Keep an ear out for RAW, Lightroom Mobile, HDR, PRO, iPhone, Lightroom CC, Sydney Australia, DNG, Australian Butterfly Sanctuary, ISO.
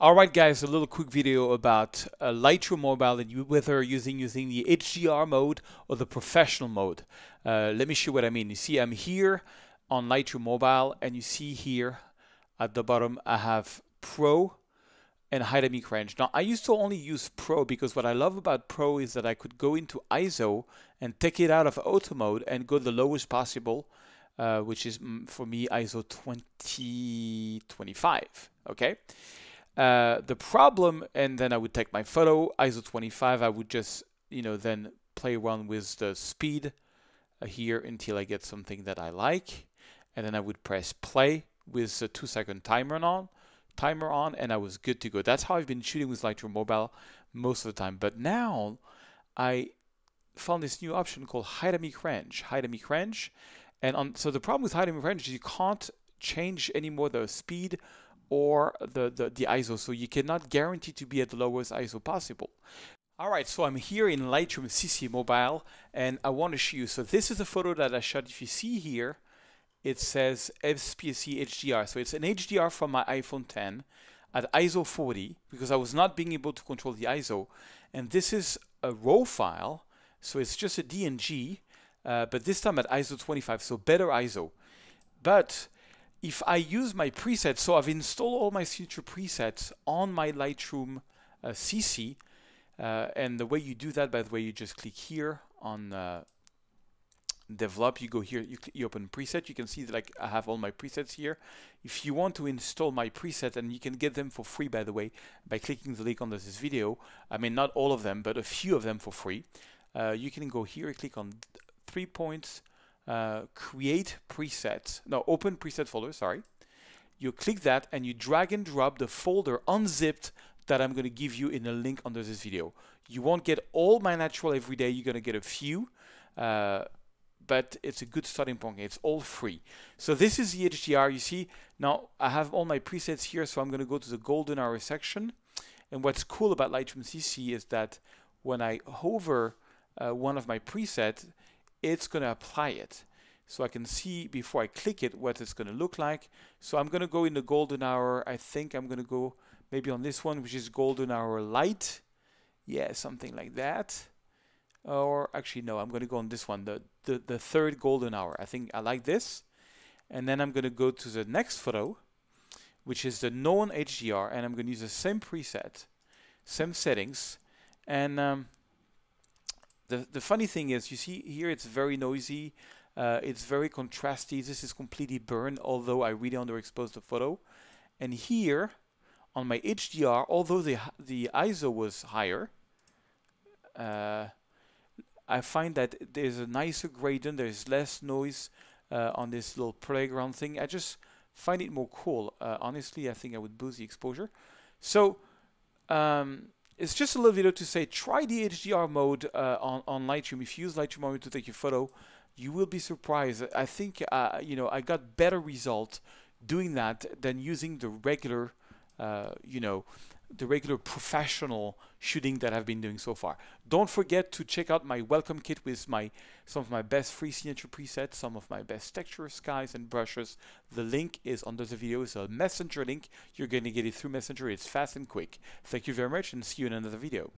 Alright guys, a little quick video about Lightroom Mobile and whether using the HDR mode or the professional mode. Let me show you what I mean. You see I'm here on Lightroom Mobile and you see here at the bottom I have Pro and Dynamic Range. Now I used to only use Pro because what I love about Pro is that I could go into ISO and take it out of auto mode and go the lowest possible, which is for me ISO 2025, okay? The problem, and then I would take my photo, ISO 25, I would just, then play around with the speed here until I get something that I like. And then I would press play with a 2-second timer on, and I was good to go. That's how I've been shooting with Lightroom Mobile most of the time. But now I found this new option called Dynamic Range. So the problem with Dynamic Range is you can't change anymore the speed or the ISO, so you cannot guarantee to be at the lowest ISO possible. Alright, so I'm here in Lightroom CC Mobile and I want to show you, so this is a photo that I shot. If you see here, it says FPSC HDR, so it's an HDR from my iPhone 10 at ISO 40 because I was not being able to control the ISO, and this is a RAW file, so it's just a DNG, but this time at ISO 25, so better ISO. But if I use my presets, so I've installed all my future presets on my Lightroom CC, and the way you do that, by the way, you just click here on Develop, you go here, you open Preset, you can see that I have all my presets here. If you want to install my preset, and you can get them for free, by the way, by clicking the link on this video, I mean not all of them, but a few of them for free, you can go here, click on 3 points, create presets, no, open preset folder, sorry. You click that and you drag and drop the folder unzipped that I'm going to give you in a link under this video. You won't get all my natural every day, you're going to get a few, but it's a good starting point, it's all free. So this is the HDR, you see, now I have all my presets here, so I'm going to go to the golden hour section, and what's cool about Lightroom CC is that when I hover one of my presets, it's going to apply it. So I can see before I click it what it's going to look like. So I'm going to go in the golden hour. I think I'm going to go maybe on this one, which is golden hour light. Yeah, something like that. Or actually, no, I'm going to go on this one, the third golden hour. I think I like this. And then I'm going to go to the next photo, which is the known HDR. And I'm going to use the same preset, same settings. And The funny thing is, you see here, it's very noisy, it's very contrasty, this is completely burned, although I really underexposed the photo. And here, on my HDR, although the ISO was higher, I find that there's a nicer gradient, there's less noise on this little playground thing. I just find it more cool. Honestly, I think I would boost the exposure. So, it's just a little video to say, try the HDR mode on Lightroom. If you use Lightroom mode to take your photo, you will be surprised. I think, I got better results doing that than using the regular, professional shooting that I've been doing so far. Don't forget to check out my welcome kit with some of my best free signature presets, some of my best textures, skies, and brushes. The link is under the video. It's a Messenger link. You're going to get it through Messenger. It's fast and quick. Thank you very much and see you in another video.